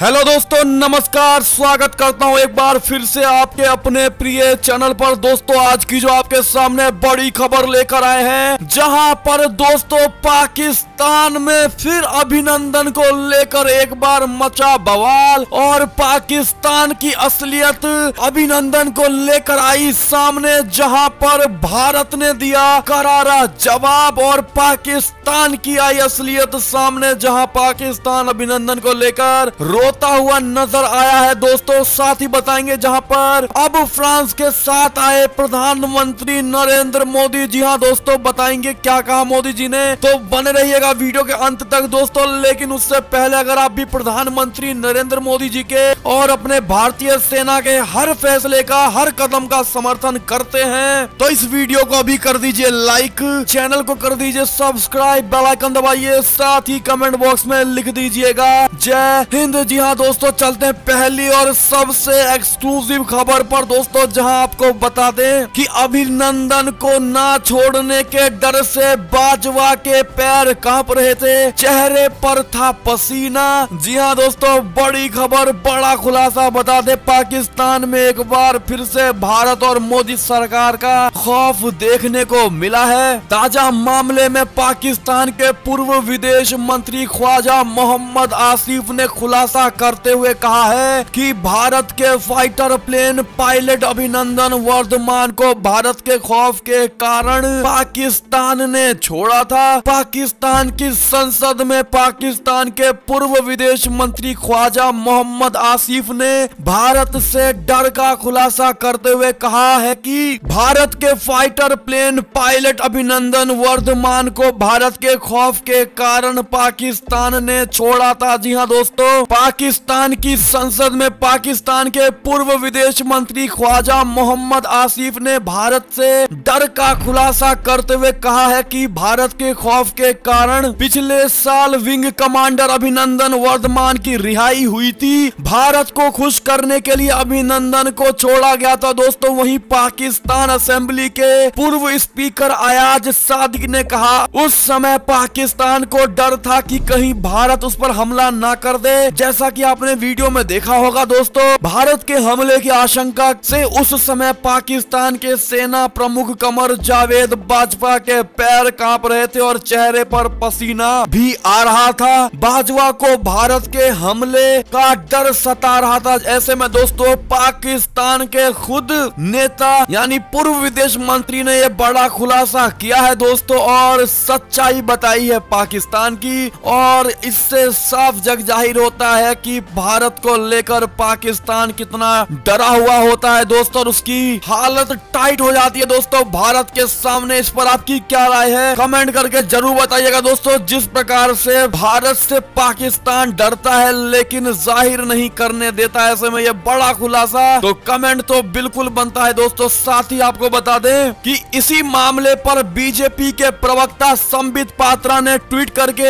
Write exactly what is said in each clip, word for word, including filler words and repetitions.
Hello दोस्तों, नमस्कार। स्वागत करता हूं एक बार फिर से आपके अपने प्रिय चैनल पर। दोस्तों, आज की जो आपके सामने बड़ी खबर लेकर आए हैं, जहां पर दोस्तों पाकिस्तान में फिर अभिनंदन को लेकर एक बार मचा बवाल और पाकिस्तान की असलियत अभिनंदन को लेकर आई सामने, जहां पर भारत ने दिया करारा जवाब और पाकिस्तान की आई असलियत सामने, जहां पाकिस्तान अभिनंदन को लेकर होता हुआ नजर आया है। दोस्तों, साथ ही बताएंगे जहां पर अब फ्रांस के साथ आए प्रधानमंत्री नरेंद्र मोदी। जी हां दोस्तों, बताएंगे क्या कहा मोदी जी ने, तो बने रहिएगा वीडियो के अंत तक दोस्तों। लेकिन उससे पहले अगर आप भी प्रधानमंत्री नरेंद्र मोदी जी के और अपने भारतीय सेना के हर फैसले का, हर कदम का समर्थन करते हैं, तो इस वीडियो को अभी कर दीजिए लाइक, चैनल को कर दीजिए सब्सक्राइब, बेल आइकन दबाइए, साथ ही कमेंट बॉक्स में लिख दीजिएगा जय हिंद। जी हाँ दोस्तों, चलते हैं पहली और सबसे एक्सक्लूसिव खबर पर दोस्तों, जहां आपको बता दें कि अभिनंदन को ना छोड़ने के डर से बाजवा के पैर कांप रहे थे, चेहरे पर था पसीना। जी हाँ दोस्तों, बड़ी खबर, बड़ा खुलासा। बता दें पाकिस्तान में एक बार फिर से भारत और मोदी सरकार का खौफ देखने को मिला है। ताजा मामले में पाकिस्तान के पूर्व विदेश मंत्री ख्वाजा मोहम्मद आसिफ ने खुलासा करते हुए कहा है कि भारत के fighter plane pilot Abhinandan Varthaman को भारत के खौफ के कारण पाकिस्तान ने छोड़ा था। पाकिस्तान की संसद में पाकिस्तान के पूर्व विदेश मंत्री ख्वाजा मोहम्मद आसिफ ने भारत से डर का खुलासा करते हुए कहा है कि भारत के fighter plane pilot Abhinandan Varthaman को भारत के खौफ के कारण पाकिस्तान ने छोड़ा था। जी हाँ दोस्तों, पाकिस्तान की संसद में पाकिस्तान के पूर्व विदेश मंत्री ख्वाजा मोहम्मद आसिफ ने भारत से डर का खुलासा करते हुए कहा है कि भारत के खौफ के कारण पिछले साल विंग कमांडर अभिनंदन वर्धमान की रिहाई हुई थी। भारत को खुश करने के लिए अभिनंदन को छोड़ा गया था। दोस्तों, वहीं पाकिस्तान असेंबली के पूर्व स्पीकर अयाज़ सादिक़ ने कहा, उस समय पाकिस्तान को डर था कि कहीं भारत उस पर हमला ना कर दे। जैसा कि आपने वीडियो में देखा होगा दोस्तों, भारत के हमले की आशंका से उस समय पाकिस्तान के सेना प्रमुख कमर जावेद बाजवा के पैर कांप रहे थे और चेहरे पर पसीना भी आ रहा था। बाजवा को भारत के हमले का डर सता रहा था। ऐसे में दोस्तों पाकिस्तान के खुद नेता यानी पूर्व विदेश मंत्री ने यह बड़ा खुलासा किया है दोस्तों, और सच्चाई बताई है पाकिस्तान की, और इससे साफ जग जाहिर होता है कि भारत को लेकर पाकिस्तान कितना डरा हुआ होता है दोस्तों, और उसकी हालत टाइट हो जाती है दोस्तों भारत के सामने। इस पर आपकी क्या राय है, कमेंट करके जरूर बताइएगा दोस्तों। जिस प्रकार से भारत से पाकिस्तान डरता है लेकिन जाहिर नहीं करने देता, ऐसे में यह बड़ा खुलासा, तो कमेंट तो बिल्कुल बनता है दोस्तों। साथ ही आपको बता दें कि इसी मामले पर बीजेपी के प्रवक्ता संबित पात्रा ने ट्वीट करके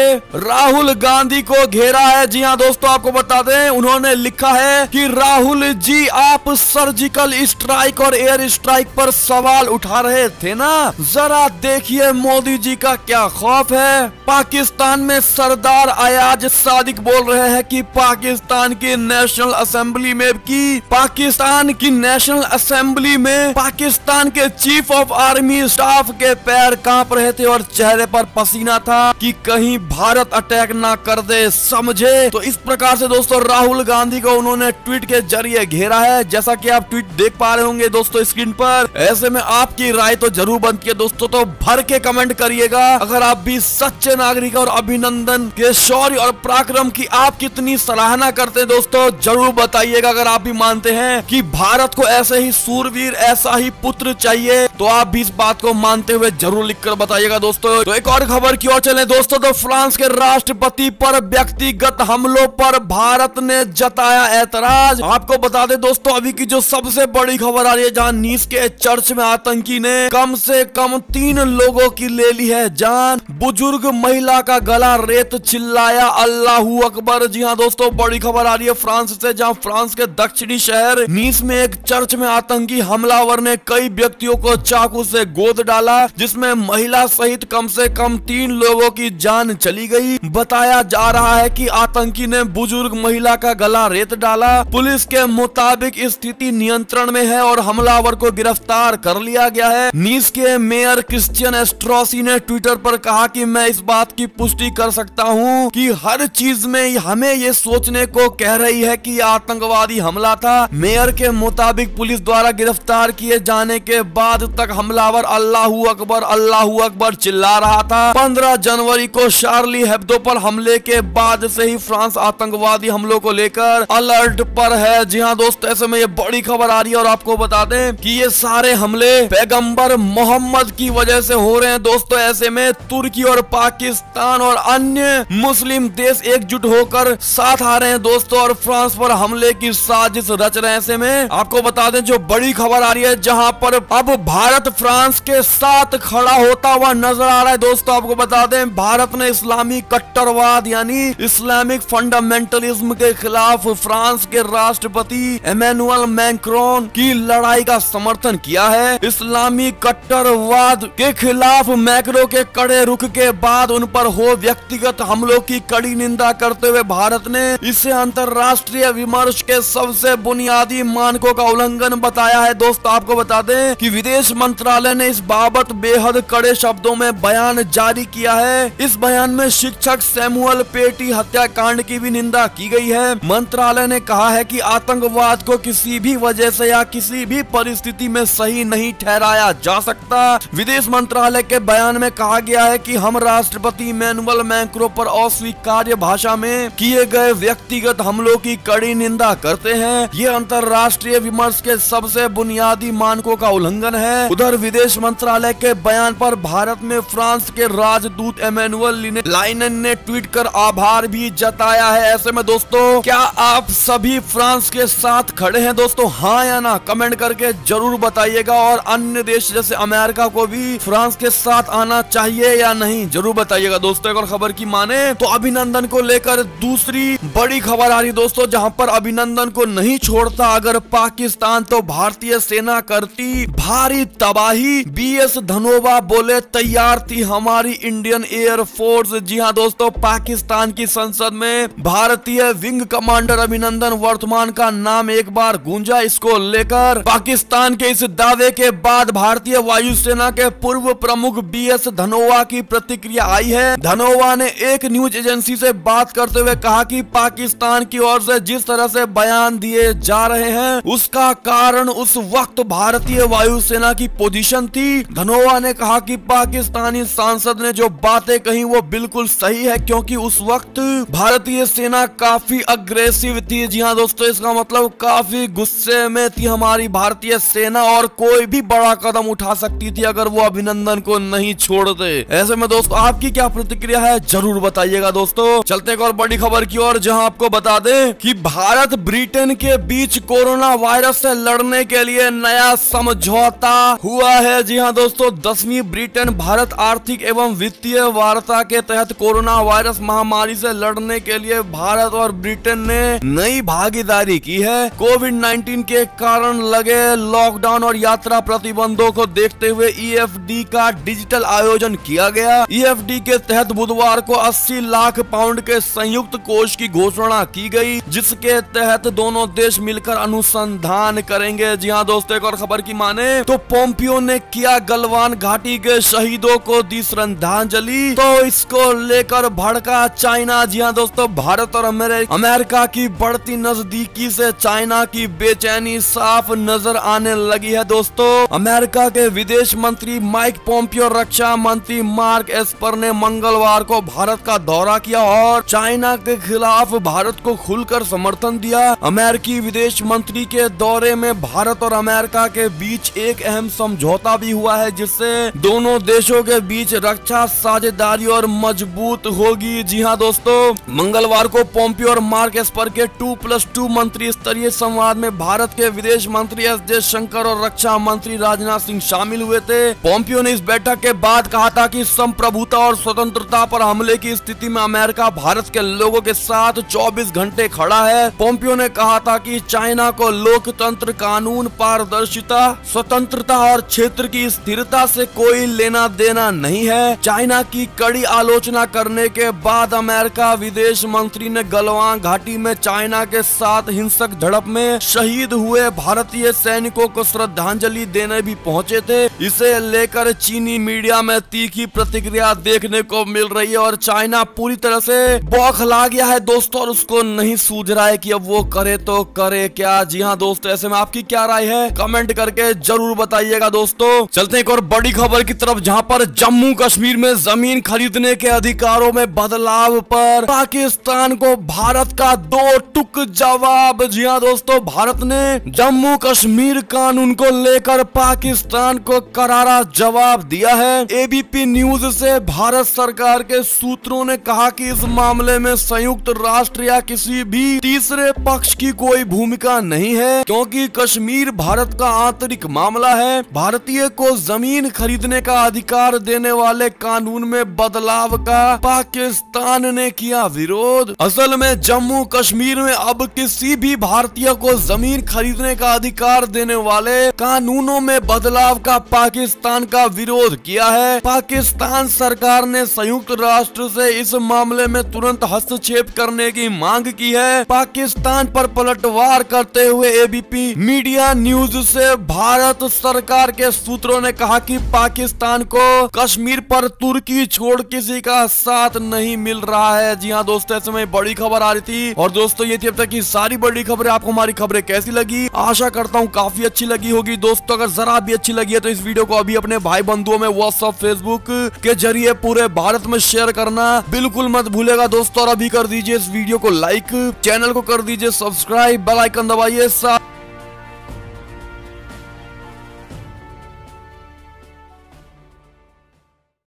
राहुल गांधी को घेरा है। जी हाँ दोस्तों, आपको बता दें उन्होंने लिखा है कि राहुल जी, आप सर्जिकल स्ट्राइक और एयर स्ट्राइक पर सवाल उठा रहे थे ना, जरा देखिए मोदी जी का क्या खौफ है। पाकिस्तान में सरदार अयाज़ सादिक़ बोल रहे हैं कि पाकिस्तान की नेशनल असेंबली में की पाकिस्तान की नेशनल असेंबली में पाकिस्तान के चीफ ऑफ आर्मी स्टाफ के पैर कांप रहे थे और चेहरे पर पसीना था कि कहीं भारत अटैक ना कर दे, समझे। तो इस प्रकार से दोस्तों राहुल गांधी को उन्होंने ट्वीट के जरिए घेरा है, जैसा कि आप ट्वीट देख पा रहे होंगे दोस्तों स्क्रीन पर। ऐसे में आपकी राय तो जरूर बनती है दोस्तों, तो भर के कमेंट करिएगा। अगर आप भी सच्चे नागरिक और अभिनंदन के शौर्य और पराक्रम की आप कितनी सराहना करते हैं दोस्तों, जरूर बताइएगा। अगर आप भी मानते हैं कि भारत को ऐसे ही सूरवीर, ऐसा ही पुत्र चाहिए, तो आप भी इस बात को मानते हुए जरूर लिख कर बताइएगा दोस्तों। तो एक और खबर की ओर चले दोस्तों, तो फ्रांस के राष्ट्रपति पर व्यक्तिगत हमलों पर भारत ने जताया ऐतराज। आपको बता दें दोस्तों, अभी की जो सबसे बड़ी खबर आ रही है, जहां नीस के चर्च में आतंकी ने कम से कम तीन लोगों की ले ली है जान। बुजुर्ग महिला का गला रेत, चिल्लाया अल्लाहू अकबर। जी हाँ दोस्तों, बड़ी खबर आ रही है फ्रांस से, जहां फ्रांस के दक्षिणी शहर नीस में एक चर्च में आतंकी हमलावर ने कई व्यक्तियों को चाकू से गोद डाला, जिसमें महिला सहित कम से कम तीन लोगों की जान चली गई। बताया जा रहा है कि आतंकी ने बुजुर्ग बुजुर्ग महिला का गला रेत डाला। पुलिस के मुताबिक स्थिति नियंत्रण में है और हमलावर को गिरफ्तार कर लिया गया है। नीस के मेयर क्रिश्चियन एस्ट्रोसी ने ट्विटर पर कहा कि मैं इस बात की पुष्टि कर सकता हूं कि हर चीज में हमें ये सोचने को कह रही है कि आतंकवादी हमला था। मेयर के मुताबिक पुलिस द्वारा गिरफ्तार किए जाने के बाद तक हमलावर अल्लाहू अकबर अल्लाहू अकबर चिल्ला रहा था। पंद्रह जनवरी को शार्ली हेब्दो पर हमले के बाद से ही फ्रांस आतंकवादी हमलों को लेकर अलर्ट पर है। जी हाँ दोस्त, ऐसे में ये बड़ी खबर आ रही है और आपको बता दें कि ये सारे हमले पैगंबर मोहम्मद की वजह से हो रहे हैं। दोस्तों ऐसे में तुर्की और पाकिस्तान और अन्य मुस्लिम देश एकजुट होकर साथ आ रहे हैं दोस्तों और फ्रांस पर हमले की साजिश रच रहे हैं। ऐसे में आपको बता दें जो बड़ी खबर आ रही है जहां पर अब भारत फ्रांस के साथ खड़ा होता हुआ नजर आ रहा है। दोस्तों आपको बता दें भारत ने इस्लामी कट्टरवाद यानी इस्लामिक फंडामेंटलिज्म के खिलाफ फ्रांस के राष्ट्रपति इमैनुएल मैक्रों की लड़ाई का समर्थन किया है। इस्लामी कट्टरवाद के खिलाफ मैक्रों के कड़े रुख के बाद उन पर हो व्यक्तिगत हमलों की कड़ी निंदा करते हुए भारत ने इसे अंतर्राष्ट्रीय विमर्श के सबसे बुनियादी मानकों का उल्लंघन बताया है। दोस्तों आपको बता दें कि विदेश मंत्रालय ने इस बाबत बेहद कड़े शब्दों में बयान जारी किया है। इस बयान में शिक्षक सैमुअल पेटी हत्याकांड की भी निंदा की गई है। मंत्रालय ने कहा है कि आतंकवाद को किसी भी वजह से या किसी भी परिस्थिति में सही नहीं ठहराया जा सकता। विदेश मंत्रालय के बयान में कहा गया है कि हम राष्ट्रपति इमैनुएल मैक्रों पर अस्वीकार्य भाषा में किए गए व्यक्तिगत हमलों की कड़ी निंदा करते हैं। ये अंतर्राष्ट्रीय विमर्श के सबसे बुनियादी मानकों का उल्लंघन है। उधर विदेश मंत्रालय के बयान पर भारत में फ्रांस के राजदूत इमैनुएल लेनाँ ने ट्वीट कर आभार भी जताया है। ऐसे में दोस्तों क्या आप सभी फ्रांस के साथ खड़े हैं? दोस्तों हाँ या ना कमेंट करके जरूर बताइएगा और अन्य देश जैसे अमेरिका को भी फ्रांस के साथ आना चाहिए या नहीं जरूर बताइएगा। दोस्तों एक और खबर की माने तो अभिनंदन को लेकर दूसरी बड़ी खबर आ रही दोस्तों, जहां पर अभिनंदन को नहीं छोड़ता अगर पाकिस्तान तो भारतीय सेना करती भारी तबाही। बीएस धनोआ बोले तैयार थी हमारी इंडियन एयरफोर्स। जी हाँ दोस्तों, पाकिस्तान की संसद में भारतीय विंग कमांडर अभिनंदन वर्धमान का नाम एक बार गूंजा। इसको लेकर पाकिस्तान के इस दावे के बाद भारतीय वायुसेना के पूर्व प्रमुख बीएस धनोआ की प्रतिक्रिया आई है। धनोआ ने एक न्यूज एजेंसी से बात करते हुए कहा कि पाकिस्तान की ओर से जिस तरह से बयान दिए जा रहे हैं उसका कारण उस वक्त भारतीय वायुसेना की पोजीशन थी। धनोआ ने कहा कि पाकिस्तानी सांसद ने जो बातें कही वो बिल्कुल सही है क्योंकि उस वक्त भारतीय सेना काफी अग्रेसिव थी। जी हाँ दोस्तों, इसका मतलब काफी गुस्से में थी हमारी भारतीय सेना और कोई भी बड़ा कदम उठा सकती थी अगर वो अभिनंदन को नहीं छोड़ते। ऐसे में दोस्तों आपकी क्या प्रतिक्रिया है जरूर बताइएगा। दोस्तों चलते एक और बड़ी खबर की ओर, जहां आपको बता दें कि भारत ब्रिटेन के बीच कोरोना वायरस से लड़ने के लिए नया समझौता हुआ है। जी हाँ दोस्तों, दसवीं ब्रिटेन भारत आर्थिक एवं वित्तीय वार्ता के तहत कोरोना वायरस महामारी से लड़ने के लिए भारत और ब्रिटेन ने नई भागीदारी की है। कोविड नाइन्टीन के कारण लगे लॉकडाउन और यात्रा प्रतिबंधों को देखते हुए ई एफ डी का डिजिटल आयोजन किया गया। ई एफ डी के तहत बुधवार को अस्सी लाख पाउंड के संयुक्त कोष की घोषणा की गई, जिसके तहत दोनों देश मिलकर अनुसंधान करेंगे। जी हाँ दोस्तों, एक और खबर की माने तो पोम्पिओ ने किया गलवान घाटी के शहीदों को दी श्रद्धांजलि, तो इसको लेकर भड़का चाइना। जी हाँ दोस्तों, भारत और अमेरिका की बढ़ती नजदीकी से चाइना की बेचैनी साफ नजर आने लगी है। दोस्तों अमेरिका के विदेश मंत्री माइक पोम्पिओ, रक्षा मंत्री मार्क एस्पर ने मंगलवार को भारत का दौरा किया और चाइना के खिलाफ भारत को खुलकर समर्थन दिया। अमेरिकी विदेश मंत्री के दौरे में भारत और अमेरिका के बीच एक अहम समझौता भी हुआ है, जिससे दोनों देशों के बीच रक्षा साझेदारी और मजबूत होगी। जी हाँ दोस्तों, मंगलवार को पोम्पिओ और मार्क एस्पर के टू प्लस टू मंत्री स्तरीय संवाद में भारत के विदेश मंत्री एस जयशंकर और रक्षा मंत्री राजनाथ सिंह शामिल हुए थे। पोम्पिओ ने इस बैठक के बाद कहा था कि संप्रभुता और स्वतंत्रता पर हमले की स्थिति में अमेरिका भारत के लोगों के साथ चौबीस घंटे खड़ा है। पोम्पिओ ने कहा था कि चाइना को लोकतंत्र, कानून, पारदर्शिता, स्वतंत्रता और क्षेत्र की स्थिरता से कोई लेना देना नहीं है। चाइना की कड़ी आलोचना करने के बाद अमेरिका विदेश मंत्री ने गलवान घाटी में चाइना के साथ हिंसक झड़प में शहीद हुए भारतीय सैनिकों को श्रद्धांजलि देने भी पहुंचे थे। इसे लेकर चीनी मीडिया में तीखी प्रतिक्रिया देखने को मिल रही है और चाइना पूरी तरह से बौखला गया है दोस्तों, और उसको नहीं सूझ रहा है कि अब वो करे तो करे क्या। जी हाँ दोस्तों, ऐसे में आपकी क्या राय है कमेंट करके जरूर बताइएगा। दोस्तों चलते हैं एक और बड़ी खबर की तरफ, जहाँ पर जम्मू कश्मीर में जमीन खरीदने के अधिकारों में बदलाव पर पाकिस्तान को भारत का दो टुक जवाब। जी हाँ दोस्तों, भारत ने जम्मू कश्मीर कानून को लेकर पाकिस्तान को करारा जवाब दिया है। एबीपी न्यूज से भारत सरकार के सूत्रों ने कहा कि इस मामले में संयुक्त राष्ट्र या किसी भी तीसरे पक्ष की कोई भूमिका नहीं है, क्योंकि कश्मीर भारत का आंतरिक मामला है। भारतीय को जमीन खरीदने का अधिकार देने वाले कानून में बदलाव का पाकिस्तान ने किया विरोध। असल में जम्मू कश्मीर में अब किसी भी भारतीय को जमीन खरीदने का अधिकार देने वाले कानूनों में बदलाव का पाकिस्तान का विरोध किया है। पाकिस्तान सरकार ने संयुक्त राष्ट्र से इस मामले में तुरंत हस्तक्षेप करने की मांग की है। पाकिस्तान पर पलटवार करते हुए एबीपी मीडिया न्यूज से भारत सरकार के सूत्रों ने कहा कि पाकिस्तान को कश्मीर पर तुर्की छोड़ किसी का साथ नहीं मिल रहा है। जी हाँ दोस्तों, ऐसे में बड़ी खबर आ रही थी। और दोस्तों ये थी अब तक की सारी बड़ी खबरें। आपको हमारी खबरें कैसी लगी? आशा करता हूँ काफी अच्छी लगी होगी। दोस्तों अगर जरा भी अच्छी लगी है तो इस वीडियो को अभी अपने भाई बंधुओं में व्हाट्सएप फेसबुक के जरिए पूरे भारत में शेयर करना बिल्कुल मत भूलेगा दोस्तों। और अभी कर दीजिए इस वीडियो को लाइक, चैनल को कर दीजिए सब्सक्राइब, बेल आइकन दबाइए।